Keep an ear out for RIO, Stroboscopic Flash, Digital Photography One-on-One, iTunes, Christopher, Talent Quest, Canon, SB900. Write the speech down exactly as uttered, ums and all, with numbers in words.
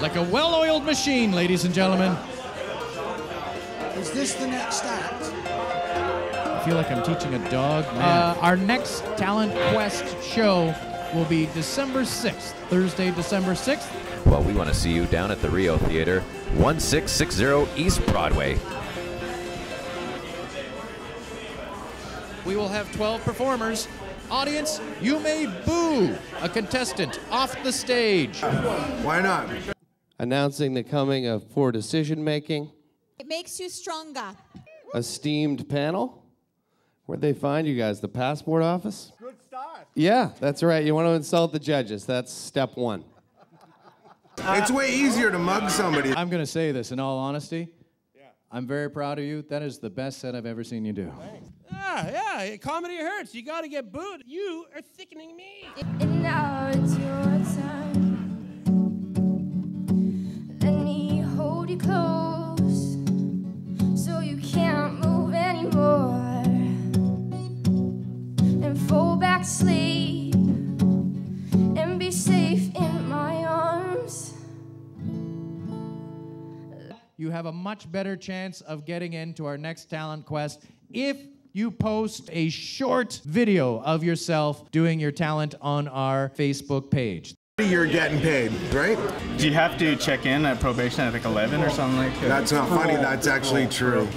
Like a well-oiled machine, ladies and gentlemen. Is this the next act? I feel like I'm teaching a dog. Uh, our next Talent Quest show will be December sixth, Thursday, December sixth. Well, we want to see you down at the RIO Theater, sixteen sixty East Broadway. We will have twelve performers. Audience, you may boo a contestant off the stage. Why not? Announcing the coming of poor decision making. It makes you stronger. Esteemed panel. Where'd they find you guys? The passport office? Good start. Yeah, that's right. You want to insult the judges. That's step one. It's way easier to mug somebody. I'm going to say this in all honesty. Yeah. I'm very proud of you. That is the best set I've ever seen you do. Thanks. Yeah, yeah. Comedy hurts. You got to get booed. You are thickening me. And now it's your time. Let me hold you close so you can't move anymore. And fall back asleep and be safe in my arms. You have a much better chance of getting into our next Talent Quest if you post a short video of yourself doing your talent on our Facebook page. You're getting paid, right? Do you have to check in at probation at like eleven or something like that? That's not funny, that's actually true.